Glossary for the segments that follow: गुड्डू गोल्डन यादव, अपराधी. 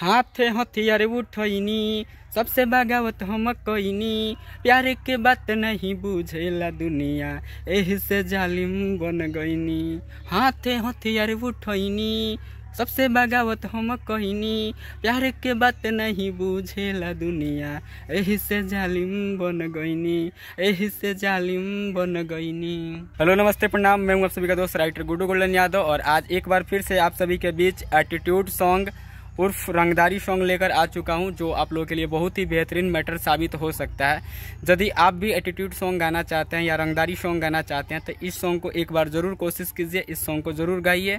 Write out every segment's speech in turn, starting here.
हाथ हथियार उठैनी सबसे बगावत हम कैनी, प्यारे के बात नहीं बुझेला दुनिया एही से जालिम बन गईनी। हाथ हथियार उठैनी सबसे बगावत हम कहनी, प्यार के बात नहीं बुझेला दुनिया एही से जालिम बन गईनी, एही से जालिम बन गईनी। हेलो नमस्ते प्रणाम, मैं हूँ आप सभी का दोस्त राइटर गुड्डू गोल्डन यादव और आज एक बार फिर से आप सभी के बीच एटीट्यूड सॉन्ग उर्फ रंगदारी सॉन्ग लेकर आ चुका हूं, जो आप लोगों के लिए बहुत ही बेहतरीन मैटर साबित हो सकता है। यदि आप भी एटीट्यूड सॉन्ग गाना चाहते हैं या रंगदारी सॉन्ग गाना चाहते हैं तो इस सॉन्ग को एक बार ज़रूर कोशिश कीजिए, इस सॉन्ग को ज़रूर गाइए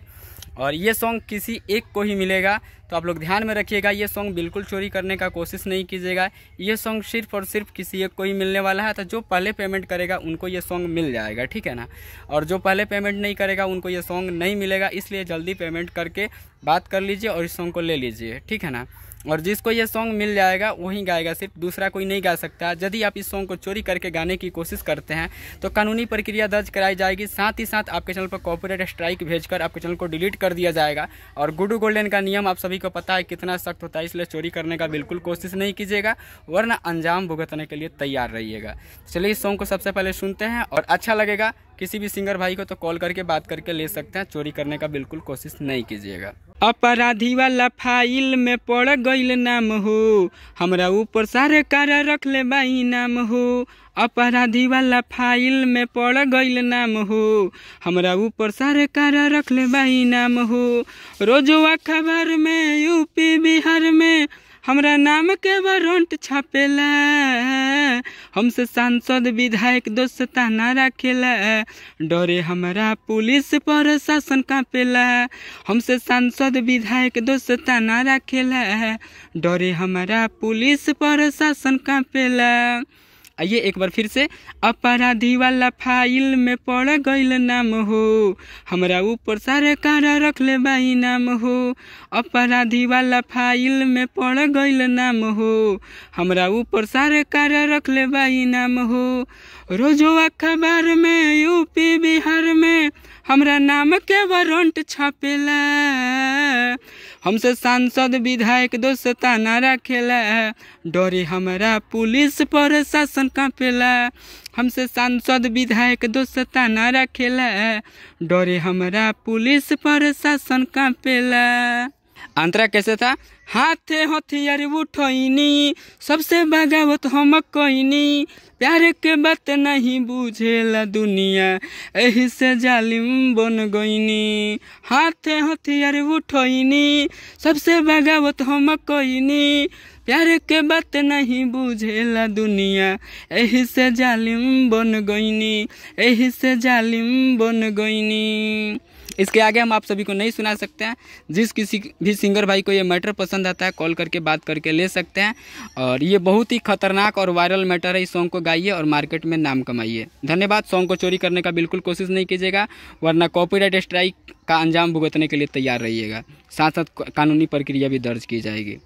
और ये सॉन्ग किसी एक को ही मिलेगा, तो आप लोग ध्यान में रखिएगा। ये सॉन्ग बिल्कुल चोरी करने का कोशिश नहीं कीजिएगा, ये सॉन्ग सिर्फ और सिर्फ किसी एक को ही मिलने वाला है। तो जो पहले पेमेंट करेगा उनको ये सॉन्ग मिल जाएगा, ठीक है ना, और जो पहले पेमेंट नहीं करेगा उनको ये सॉन्ग नहीं मिलेगा। इसलिए जल्दी पेमेंट करके बात कर लीजिए और इस सॉन्ग को ले लीजिए, ठीक है ना। और जिसको ये सॉन्ग मिल जाएगा वही गाएगा, सिर्फ दूसरा कोई नहीं गा सकता। यदि आप इस सॉन्ग को चोरी करके गाने की कोशिश करते हैं तो कानूनी प्रक्रिया दर्ज कराई जाएगी, साथ ही साथ आपके चैनल पर कॉपीराइट स्ट्राइक भेजकर आपके चैनल को डिलीट कर दिया जाएगा। और गुड्डू गोल्डन का नियम आप सभी को पता है कितना सख्त होता है, इसलिए चोरी करने का बिल्कुल कोशिश नहीं कीजिएगा, वरना अंजाम भुगतने के लिए तैयार रहिएगा। चलिए इस सॉन्ग को सबसे पहले सुनते हैं और अच्छा लगेगा किसी भी सिंगर भाई को तो कॉल करके बात करके ले सकते हैं, चोरी करने का बिल्कुल कोशिश नहीं कीजिएगा। अपराधी वाला फाइल में पड़ गईल नाम हो, हमरा ऊपर सारे कारा रख ले बाई नाम हो। अपराधी वाला फाइल में पड़ गईल नाम हो, हमरा ऊपर सारे कारा रख ले बाई नाम हो। रोजवा खबर में यूपी बिहार में हमरा नाम के वारंट छापेला, हमसे सांसद विधायक दोस्ता ना रखेला, डरे हमारा पुलिस पर शासन कांपेला। हमसे सांसद विधायक दोस्ता ना रखेला, डरे हमारा पुलिस पर शासन कांपेला। आइए एक बार फिर से। अपराधी वाला फाइल में पड़ गईल नाम हो, हमरा ऊपर सारे कारा रख ले बाई नाम हो। अपराधी वाला फाइल में पड़ गईल नाम हो, हमरा ऊपर सारे कारा रख ले बाई नाम हो। रोजवा खबर में यूपी बिहार में हमरा नाम के वारंट छापेला, हमसे सांसद विधायक दोस्ता ना रखेला, डरे हमारा पुलिस पर शासन कांपेला। हमसे सांसद विधायक दोस्ता ना रखेला, डरे हमारा पुलिस पर शासन कांपेला। अंतरा कैसे था? हाथ हथियार उठैनी सबसे बगावत हम कैनी, प्यार के बात नहीं बुझेला दुनिया एही से जालिम बन गईनी। हाथ हथियार उठैनी सबसे बगावत हम कैनी, प्यार के बात नहीं बुझेला दुनिया एही से जालिम बन गईनी, एही से जालिम बन गईनी। इसके आगे हम आप सभी को नहीं सुना सकते हैं। जिस किसी भी सिंगर भाई को ये मैटर पसंद आता है कॉल करके बात करके ले सकते हैं, और ये बहुत ही खतरनाक और वायरल मैटर है। इस सॉन्ग को गाइए और मार्केट में नाम कमाइए। धन्यवाद। सॉन्ग को चोरी करने का बिल्कुल कोशिश नहीं कीजिएगा, वरना कॉपीराइट स्ट्राइक का अंजाम भुगतने के लिए तैयार रहिएगा, साथ साथ कानूनी प्रक्रिया भी दर्ज की जाएगी।